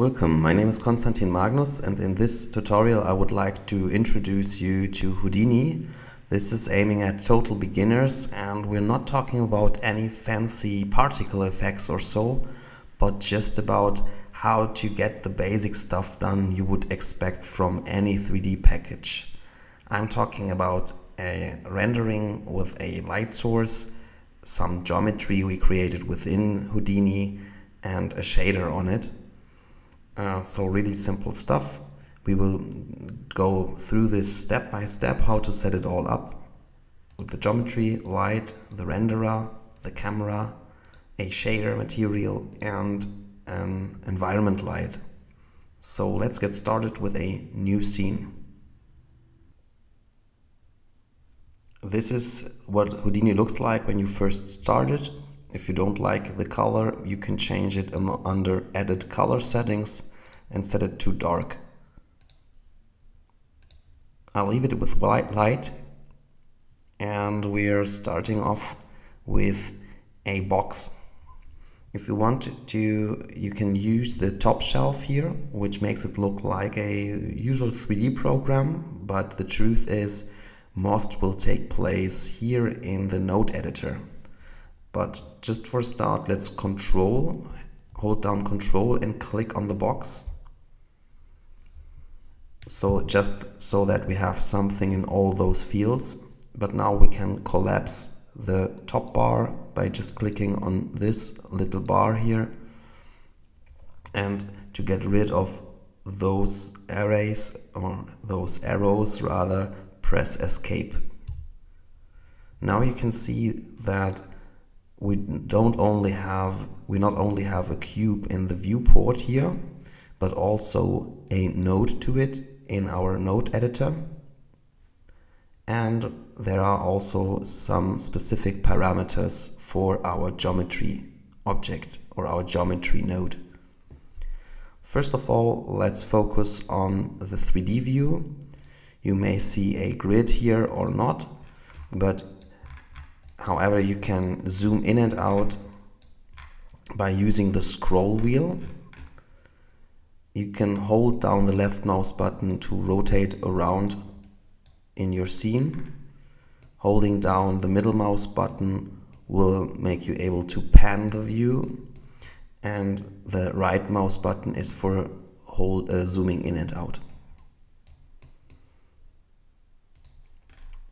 Welcome, my name is Konstantin Magnus, and in this tutorial I would like to introduce you to Houdini. This is aiming at total beginners, and we're not talking about any fancy particle effects or so, but just about how to get the basic stuff done you would expect from any 3D package. I'm talking about a rendering with a light source, some geometry we created within Houdini, and a shader on it. So really simple stuff. We will go through this step by step, how to set it all up with the geometry, light, the renderer, the camera, a shader material, and an environment light. So let's get started with a new scene. This is what Houdini looks like when you first start it. If you don't like the color, you can change it under Edit Color Settings and set it to dark. I'll leave it with white light, and we're starting off with a box. If you want to, you can use the top shelf here, which makes it look like a usual 3D program, but the truth is most will take place here in the node editor. But just for start, let's hold down Control and click on the box. So just so that we have something in all those fields. But now we can collapse the top bar by just clicking on this little bar here. And to get rid of those arrays, or those arrows rather, press Escape. Now you can see that we not only have a cube in the viewport here, but also a node to it in our node editor. And there are also some specific parameters for our geometry object or our geometry node. First of all, let's focus on the 3D view. You may see a grid here or not, but however, you can zoom in and out by using the scroll wheel. You can hold down the left mouse button to rotate around in your scene. Holding down the middle mouse button will make you able to pan the view, and the right mouse button is for zooming in and out.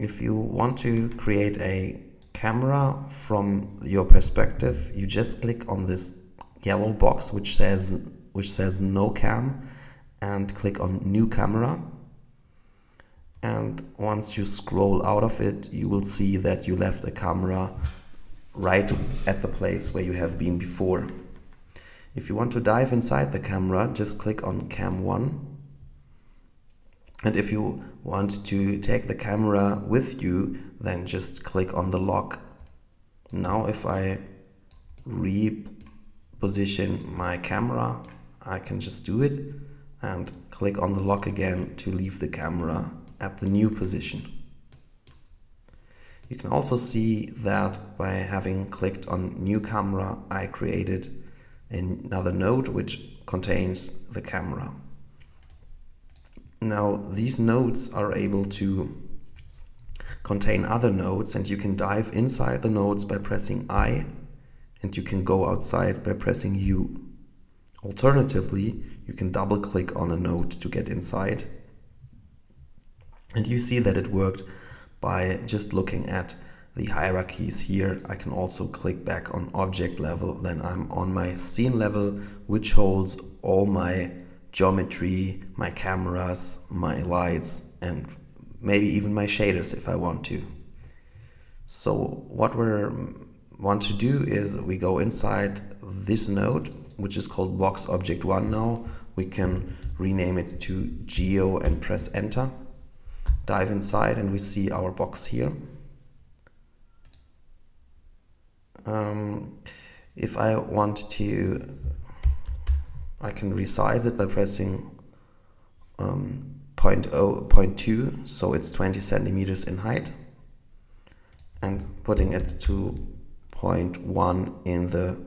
If you want to create a camera from your perspective, you just click on this yellow box which says no cam and click on new camera, and once you scroll out of it you will see that you left a camera right at the place where you have been before. If you want to dive inside the camera, just click on cam 1. And if you want to take the camera with you, then just click on the lock. Now if I reposition my camera, I can just do it and click on the lock again to leave the camera at the new position. You can also see that by having clicked on new camera, I created another node which contains the camera. Now these nodes are able to contain other nodes, and you can dive inside the nodes by pressing I, and you can go outside by pressing U. Alternatively, you can double click on a node to get inside. And you see that it worked by just looking at the hierarchies here. I can also click back on object level, then I'm on my scene level, which holds all my geometry, my cameras, my lights, and maybe even my shaders if I want to. So what we want to do is we go inside this node, which is called Box Object 1 now. We can rename it to Geo and press Enter. Dive inside and we see our box here. If I want to, I can resize it by pressing 0.2, so it's 20 centimeters in height, and putting it to 0.1 in the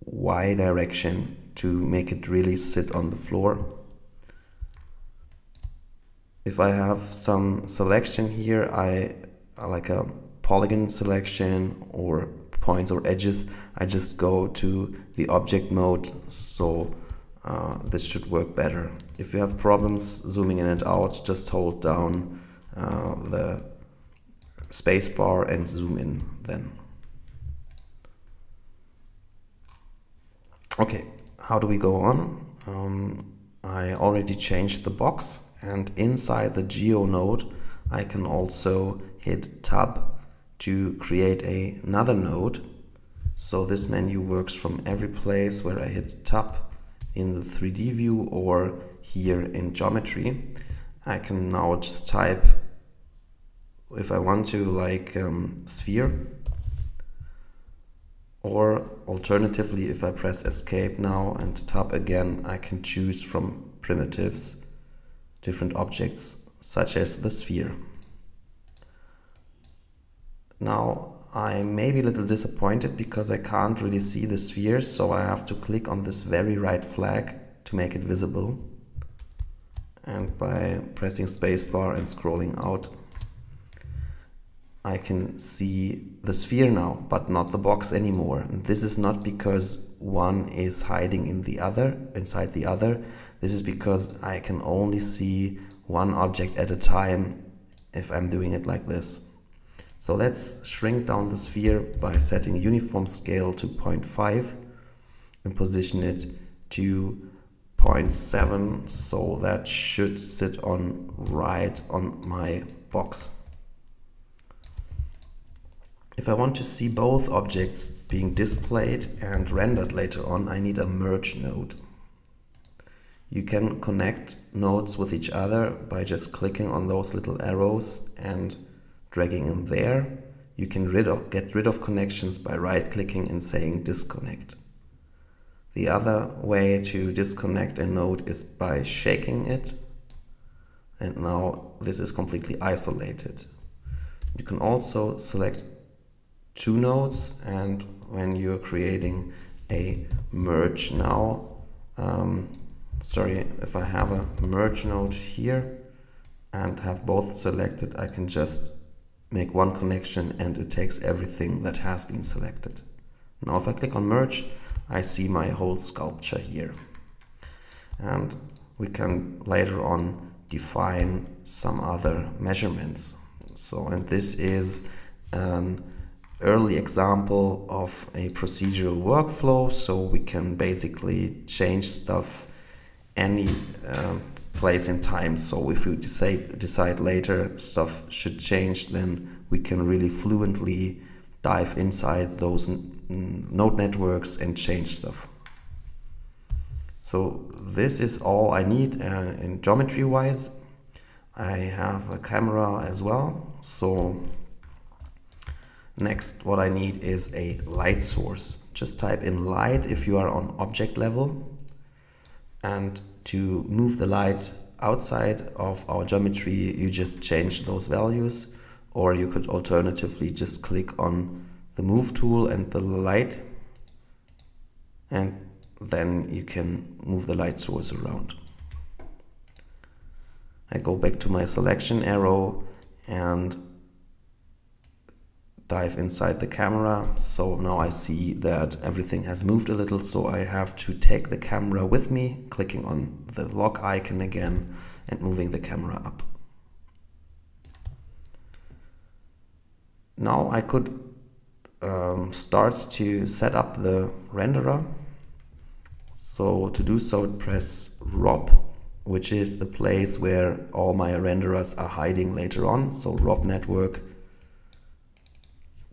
Y direction to make it really sit on the floor. If I have some selection here, like a polygon selection or points or edges, I just go to the object mode, so this should work better. If you have problems zooming in and out, just hold down the space bar and zoom in then. Okay, how do we go on? I already changed the box, and inside the geo node I can also hit tab to create another node. So this menu works from every place where I hit tab in the 3D view or here in geometry. I can now just type, if I want to, like sphere, or alternatively, if I press escape now and tab again, I can choose from primitives, different objects such as the sphere. Now I may be a little disappointed because I can't really see the sphere, so I have to click on this very right flag to make it visible, and by pressing spacebar and scrolling out I can see the sphere now, but not the box anymore. And this is not because one is hiding in the other, inside the other. This is because I can only see one object at a time if I'm doing it like this. So let's shrink down the sphere by setting uniform scale to 0.5 and position it to 0.7, so that should sit on right on my box. If I want to see both objects being displayed and rendered later on, I need a merge node. You can connect nodes with each other by just clicking on those little arrows and dragging in there. You can get rid of connections by right-clicking and saying disconnect. The other way to disconnect a node is by shaking it, and now this is completely isolated. You can also select two nodes, and when you're creating a merge now, sorry, if I have a merge node here and have both selected, I can just make one connection and it takes everything that has been selected. Now if I click on merge, I see my whole sculpture here, and we can later on define some other measurements. So, and this is an early example of a procedural workflow, so we can basically change stuff any place in time. So if you decide later stuff should change, then we can really fluently dive inside those node networks and change stuff. So this is all I need in geometry wise. I have a camera as well, so next what I need is a light source. Just type in light if you are on object level, and to move the light outside of our geometry you just change those values, or you could alternatively just click on the move tool and the light, and then you can move the light source around. I go back to my selection arrow and dive inside the camera. So now I see that everything has moved a little, so I have to take the camera with me, clicking on the lock icon again and moving the camera up. Now I could start to set up the renderer. So to do so, press ROP, which is the place where all my renderers are hiding later on. So ROP network,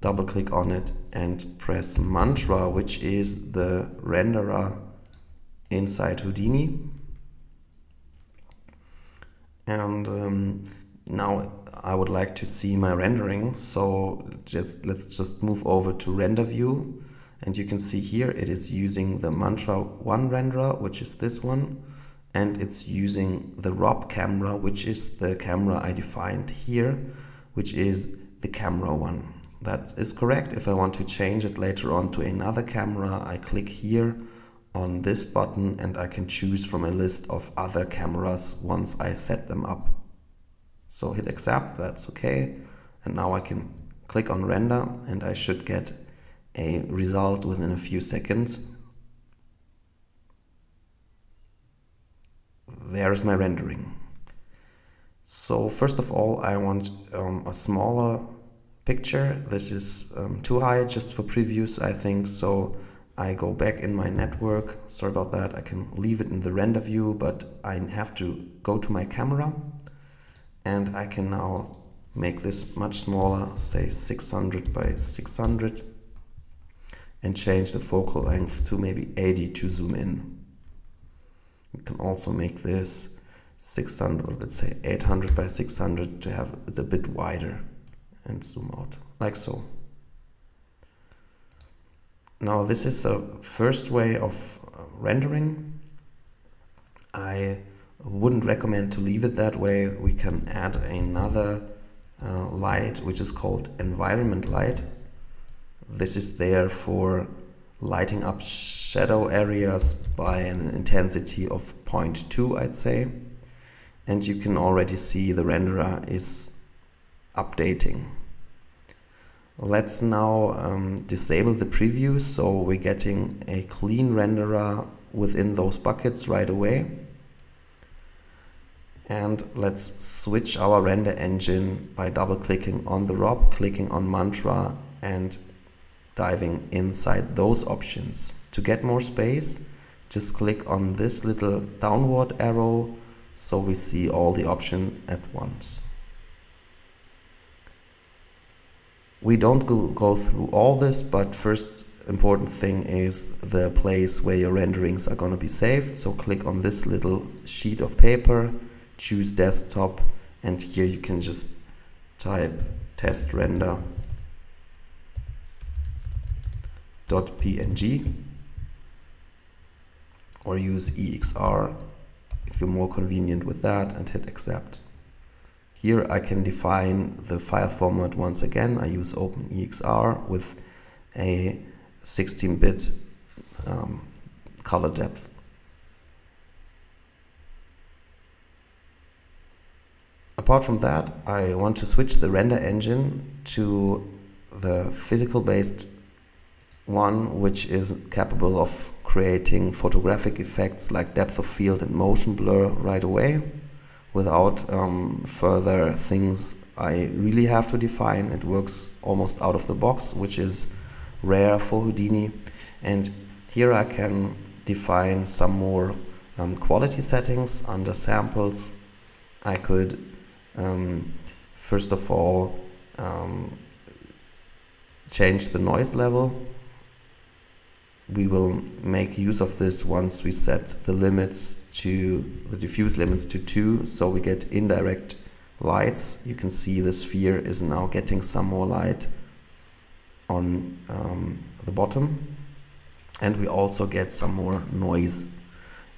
double click on it and press Mantra, which is the renderer inside Houdini. And now I would like to see my rendering, so let's just move over to render view, and you can see here it is using the Mantra 1 renderer, which is this one, and it's using the ROP camera, which is the camera I defined here, which is the camera one. That is correct. If I want to change it later on to another camera, I click here on this button, and I can choose from a list of other cameras once I set them up. So hit accept, that's okay. And now I can click on render and I should get a result within a few seconds. There's my rendering. So first of all, I want a smaller picture. This is too high just for previews, I think. So I go back in my network. Sorry about that. I can leave it in the render view, but I have to go to my camera and I can now make this much smaller, say 600 by 600 and change the focal length to maybe 80 to zoom in. You can also make this 600, let's say 800 by 600 to have it a bit wider and zoom out like so. Now this is a first way of rendering. I wouldn't recommend to leave it that way. We can add another light, which is called environment light. This is there for lighting up shadow areas by an intensity of 0.2, I'd say. And you can already see the renderer is updating. Let's now disable the previews, so we're getting a clean renderer within those buckets right away. And let's switch our render engine by double clicking on the ROP, clicking on Mantra and diving inside those options. To get more space, just click on this little downward arrow so we see all the options at once. We don't go through all this, but first important thing is the place where your renderings are going to be saved. So click on this little sheet of paper, choose desktop, and here you can just type test render .png or use EXR if you're more convenient with that and hit accept. Here I can define the file format once again. I use OpenEXR with a 16-bit color depth. Apart from that, I want to switch the render engine to the physical-based one, which is capable of creating photographic effects like depth of field and motion blur right away without further things I really have to define. It works almost out of the box, which is rare for Houdini. And here I can define some more quality settings under samples. I could first of all change the noise level. We will make use of this once we set the limits to the diffuse limits to 2, so we get indirect lights. You can see the sphere is now getting some more light on the bottom, and we also get some more noise.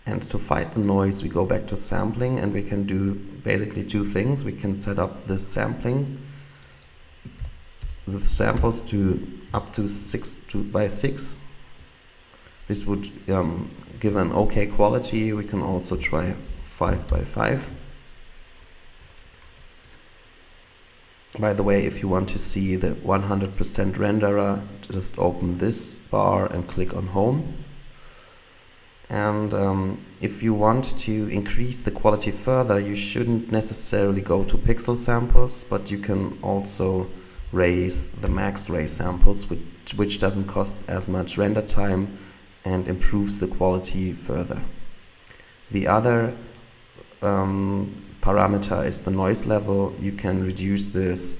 And to fight the noise, we go back to sampling, and we can do basically two things. We can set up the sampling, the samples to up to 6 by 6. This would give an okay quality. We can also try 5 by 5. By the way, if you want to see the 100% renderer, just open this bar and click on Home. And if you want to increase the quality further, you shouldn't necessarily go to pixel samples, but you can also raise the max ray samples, which doesn't cost as much render time and improves the quality further. The other parameter is the noise level. You can reduce this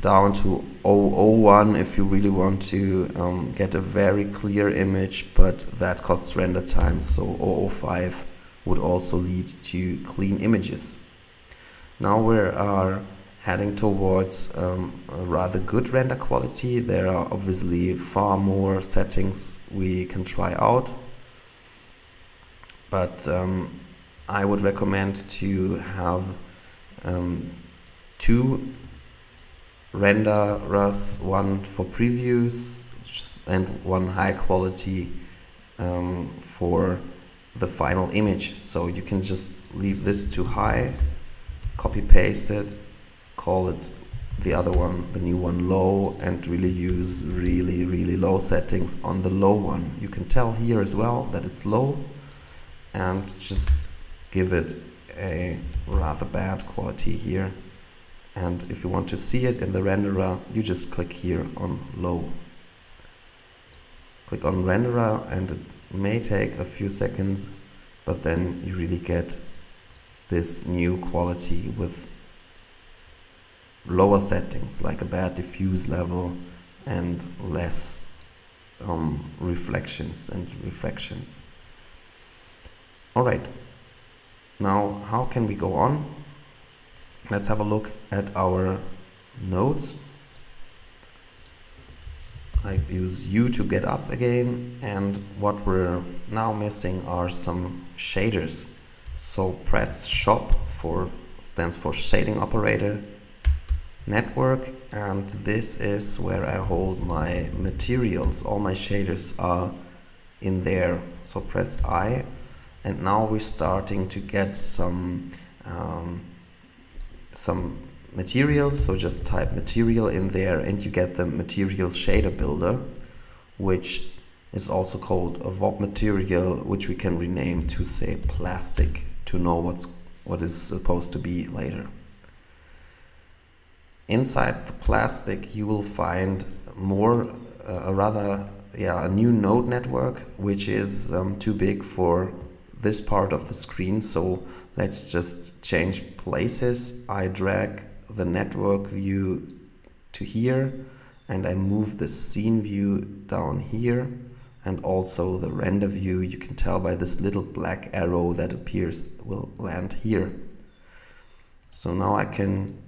down to 0.01 if you really want to get a very clear image, but that costs render time, so 0.05 would also lead to clean images. Now we are heading towards a rather good render quality. There are obviously far more settings we can try out, but I would recommend to have two renderers, one for previews and one high quality for the final image. So you can just leave this to high, copy paste it, call it the other one, the new one, low, and really use really low settings on the low one. You can tell here as well that it's low, and just give it a rather bad quality here. And if you want to see it in the renderer, you just click here on low. Click on renderer, and it may take a few seconds, but then you really get this new quality with lower settings, like a bad diffuse level and less reflections. All right, now how can we go on? Let's have a look at our nodes. I use U to get up again, and what we're now missing are some shaders. So press SHOP, stands for shading operator network, and this is where I hold my materials. All my shaders are in there. So press I, and now we're starting to get some materials. So just type material in there and you get the material shader builder, which is also called a VOP material, which we can rename to, say, plastic, to know what is supposed to be later. Inside the plastic you will find a new node network, which is too big for this part of the screen. So let's just change places. I drag the network view to here, and I move the scene view down here, and also the render view. You can tell by this little black arrow that appears will land here. So now I can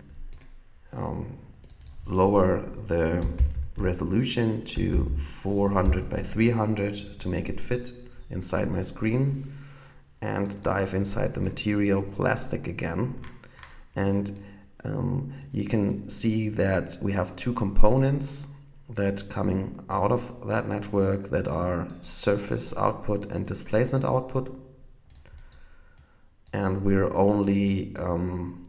lower the resolution to 400 by 300 to make it fit inside my screen, and dive inside the material plastic again. And you can see that we have two components that coming out of that network, that are surface output and displacement output. And we're only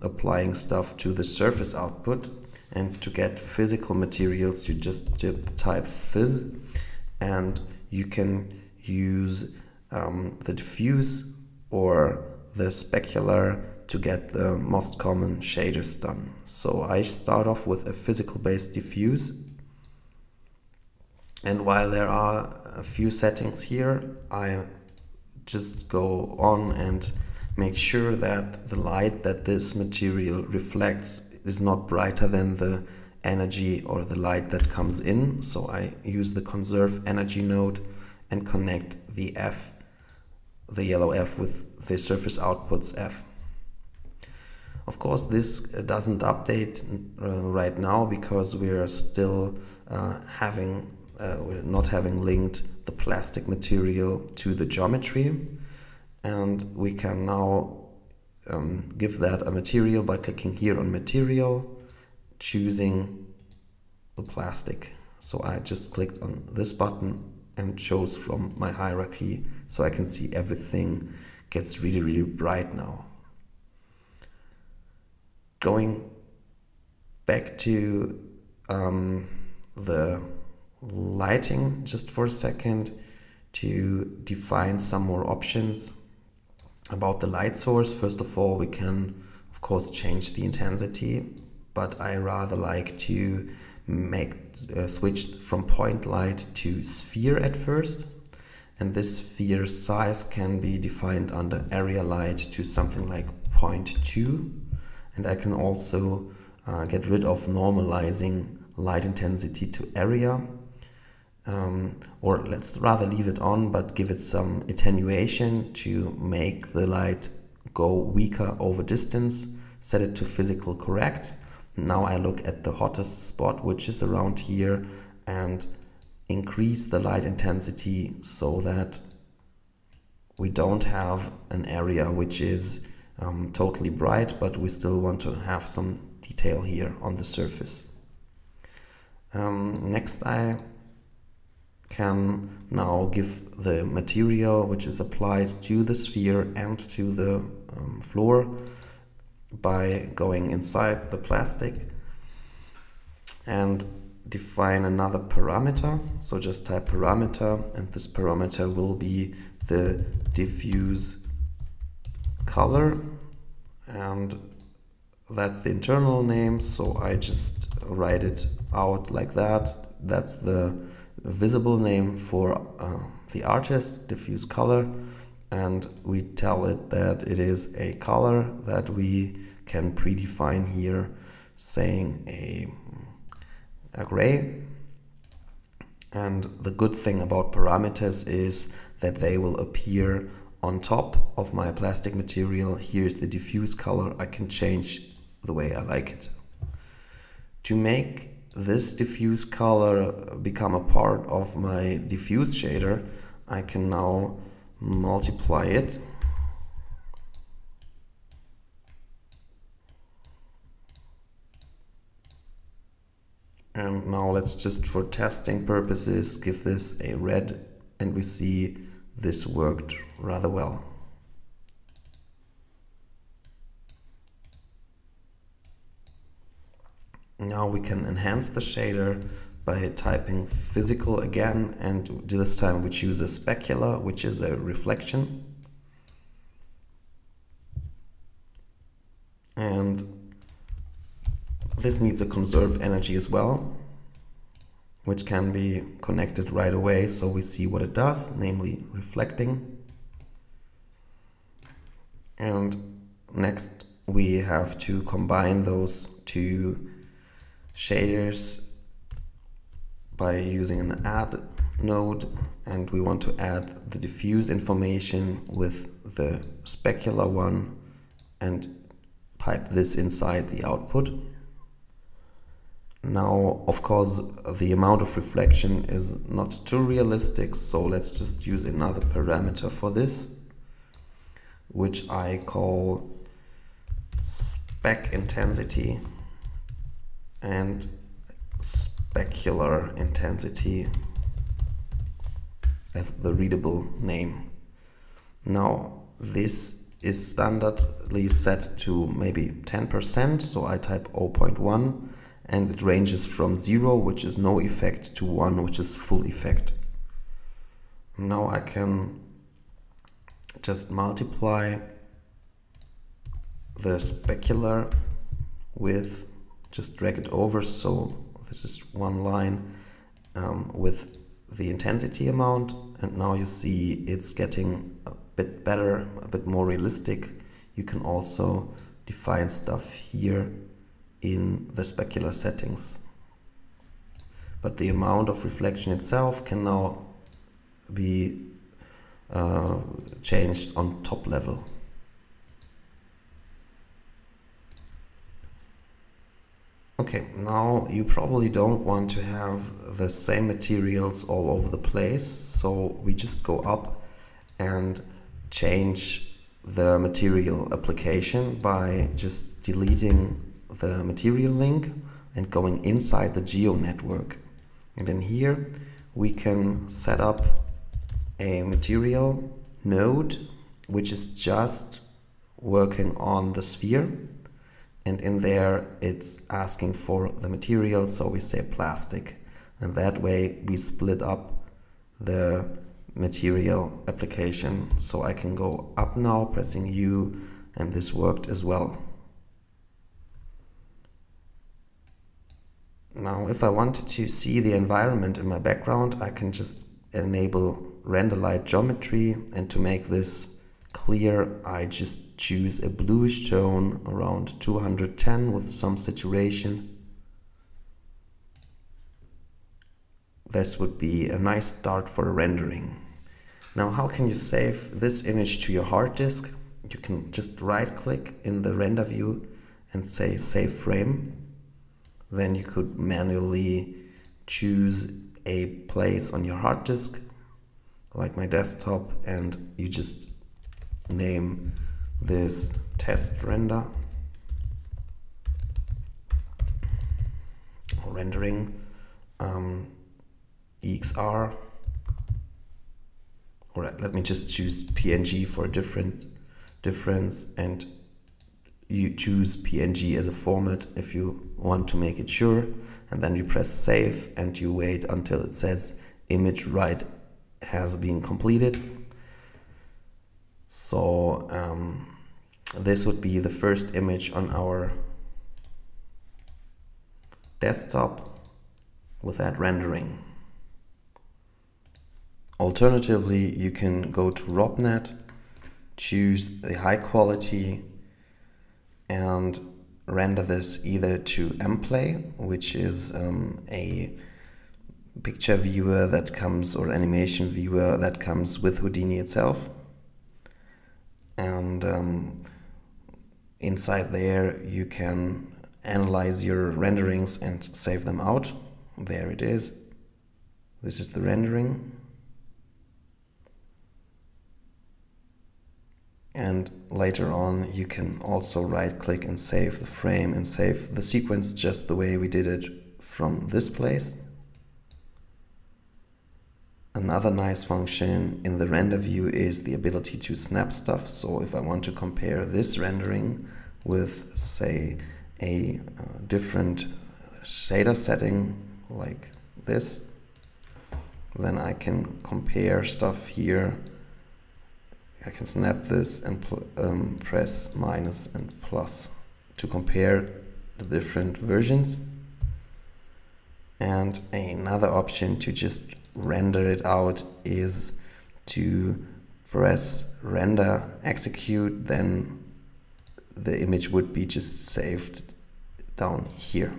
applying stuff to the surface output. And to get physical materials, you just type phys, and you can use the diffuse or the specular to get the most common shaders done. So I start off with a physical based diffuse, and while there are a few settings here, I just go on and make sure that the light that this material reflects is not brighter than the energy or the light that comes in. So I use the conserve energy node and connect the F, the yellow F, with the surface outputs F. Of course, this doesn't update right now because we are still not having linked the plastic material to the geometry. And we can now give that a material by clicking here on material, choosing the plastic. So I just clicked on this button and chose from my hierarchy, so I can see everything gets really bright now. Going back to the lighting just for a second to define some more options about the light source. First of all, we can of course change the intensity, but I rather like to switch from point light to sphere at first, and this sphere size can be defined under area light to something like 0.2, and I can also get rid of normalizing light intensity to area, or let's rather leave it on but give it some attenuation to make the light go weaker over distance. Set it to physical correct. Now I look at the hottest spot, which is around here, and increase the light intensity so that we don't have an area which is totally bright, but we still want to have some detail here on the surface. Next I can now give the material which is applied to the sphere and to the floor by going inside the plastic and define another parameter. So just type parameter, and this parameter will be the diffuse color, and that's the internal name, so I just write it out like that. That's the visible name for the artist, diffuse color, and we tell it that it is a color that we can predefine here, saying a gray. And the good thing about parameters is that they will appear on top of my plastic material. Here's the diffuse color. I can change the way I like it. To make this diffuse color become a part of my diffuse shader, I can now multiply it and now let's just, for testing purposes, give this a red, and we see this worked rather well. Now we can enhance the shader by typing physical again, and this time we choose a specular, which is a reflection, and this needs a conserve energy as well, which can be connected right away, so we see what it does, namely reflecting. And next we have to combine those two shaders by using an add node, and we want to add the diffuse information with the specular one and pipe this inside the output. Now, of course, the amount of reflection is not too realistic, so let's just use another parameter for this, which I call spec intensity and specular intensity as the readable name. Now this is standardly set to maybe 10%, so I type 0.1, and it ranges from 0, which is no effect, to 1, which is full effect. Now I can just multiply the specular with, just drag it over, so this is one line, with the intensity amount, and now you see it's getting a bit better, a bit more realistic. You can also define stuff here in the specular settings, but the amount of reflection itself can now be changed on top level. Okay, now you probably don't want to have the same materials all over the place, so we just go up and change the material application by just deleting the material link and going inside the geo network. And then here we can set up a material node which is just working on the sphere. And in there it's asking for the material, so we say plastic, and that way we split up the material application. So I can go up now pressing U, and this worked as well. Now if I wanted to see the environment in my background, I can just enable render light geometry, and to make this clear, I just choose a bluish tone around 210 with some saturation. This would be a nice start for rendering. Now, how can you save this image to your hard disk? You can just right click in the render view and say save frame. Then you could manually choose a place on your hard disk, like my desktop, and you just name this test render or rendering XR, All right, let me just choose PNG for a different difference, and you choose PNG as a format if you want to make it sure, and then you press save and you wait until it says image write has been completed. So this would be the first image on our desktop with that rendering. Alternatively, you can go to ROPNet, choose the high quality, and render this either to mPlay, which is a picture viewer that comes, or animation viewer that comes with Houdini itself, and inside there you can analyze your renderings and save them out. There it is. This is the rendering. And later on you can also right click and save the frame and save the sequence just the way we did it from this place. Another nice function in the render view is the ability to snap stuff. So if I want to compare this rendering with, say, a different shader setting like this, then I can compare stuff here. I can snap this and press minus and plus to compare the different versions. And another option to just render it out is to press render execute, then the image would be just saved down here.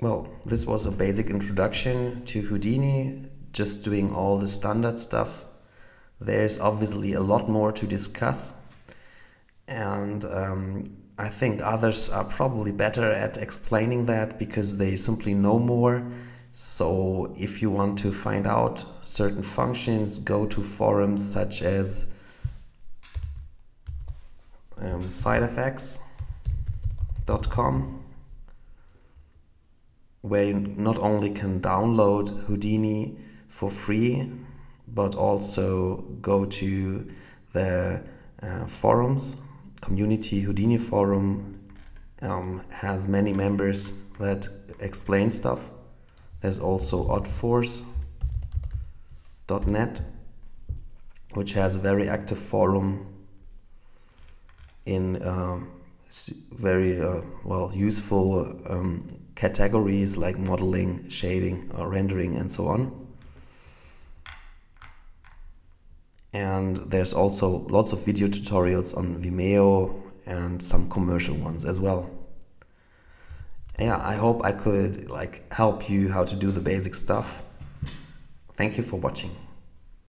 Well, this was a basic introduction to Houdini, just doing all the standard stuff. There's obviously a lot more to discuss, and I think others are probably better at explaining that because they simply know more. So if you want to find out certain functions, go to forums such as sidefx.com, where you not only can download Houdini for free, but also go to the forums. Community Houdini forum has many members that explain stuff. There's also oddforce.net, which has a very active forum in very well useful categories like modeling, shading, or rendering, and so on. And there's also lots of video tutorials on Vimeo and some commercial ones as well. Yeah, I hope I could help you how to do the basic stuff. Thank you for watching.